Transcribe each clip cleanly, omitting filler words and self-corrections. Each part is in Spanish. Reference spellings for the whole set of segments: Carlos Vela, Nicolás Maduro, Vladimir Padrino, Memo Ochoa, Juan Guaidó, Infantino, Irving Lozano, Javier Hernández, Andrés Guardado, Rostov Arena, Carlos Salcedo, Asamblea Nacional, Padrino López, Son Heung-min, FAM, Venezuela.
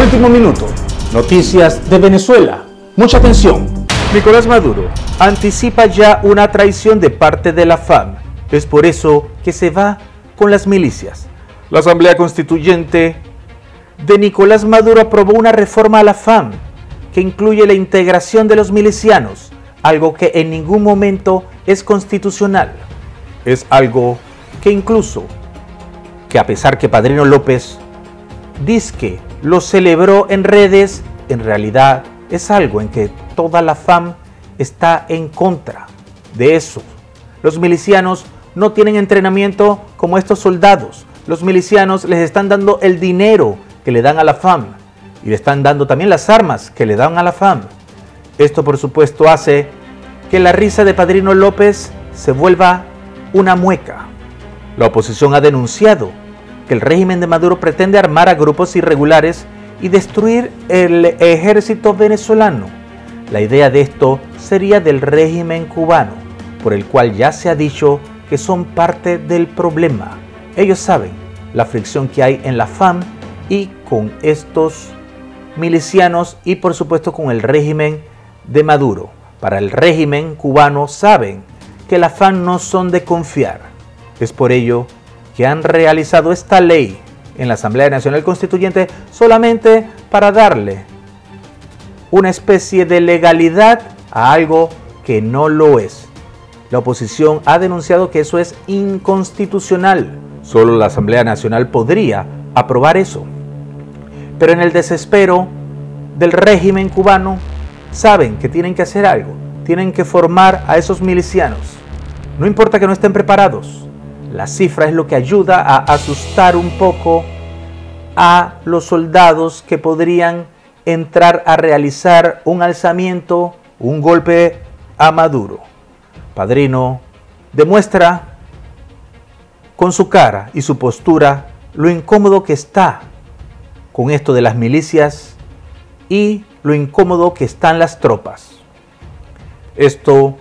Último minuto. Noticias de Venezuela. Mucha atención. Nicolás Maduro anticipa ya una traición de parte de la FAM. Es por eso que se va con las milicias. La Asamblea Constituyente de Nicolás Maduro aprobó una reforma a la FAM que incluye la integración de los milicianos, algo que en ningún momento es constitucional. Es algo que a pesar que Padrino López dizque lo celebró en redes, en realidad es algo en que toda la FAM está en contra de eso. Los milicianos no tienen entrenamiento como estos soldados. Los milicianos les están dando el dinero que le dan a la FAM y le están dando también las armas que le dan a la FAM. Esto, por supuesto, hace que la risa de Padrino López se vuelva una mueca. La oposición ha denunciado que el régimen de Maduro pretende armar a grupos irregulares y destruir el ejército venezolano. La idea de esto sería del régimen cubano, por el cual ya se ha dicho que son parte del problema. Ellos saben la fricción que hay en la FAM y con estos milicianos y por supuesto con el régimen de Maduro. Para el régimen cubano saben que la FAM no son de confiar. Es por ello que han realizado esta ley en la Asamblea Nacional Constituyente solamente para darle una especie de legalidad a algo que no lo es. La oposición ha denunciado que eso es inconstitucional. Solo la Asamblea Nacional podría aprobar eso. Pero en el desespero del régimen cubano saben que tienen que hacer algo. Tienen que formar a esos milicianos. No importa que no estén preparados. La cifra es lo que ayuda a asustar un poco a los soldados que podrían entrar a realizar un alzamiento, un golpe a Maduro. Padrino demuestra con su cara y su postura lo incómodo que está con esto de las milicias y lo incómodo que están las tropas. Esto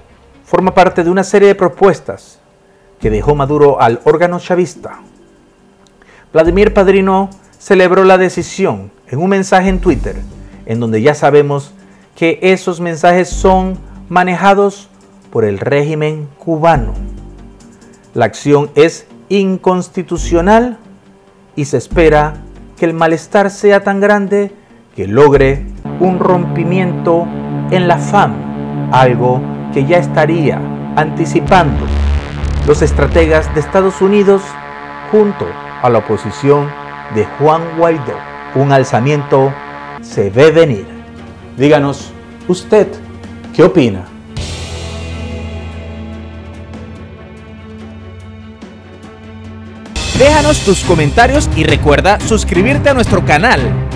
forma parte de una serie de propuestas que dejó Maduro al órgano chavista. Vladimir Padrino celebró la decisión en un mensaje en Twitter, en donde ya sabemos que esos mensajes son manejados por el régimen cubano. La acción es inconstitucional y se espera que el malestar sea tan grande que logre un rompimiento en la FAM, algo que ya estaría anticipando los estrategas de Estados Unidos junto a la oposición de Juan Guaidó. Un alzamiento se ve venir. Díganos, ¿usted qué opina? Déjanos tus comentarios y recuerda suscribirte a nuestro canal.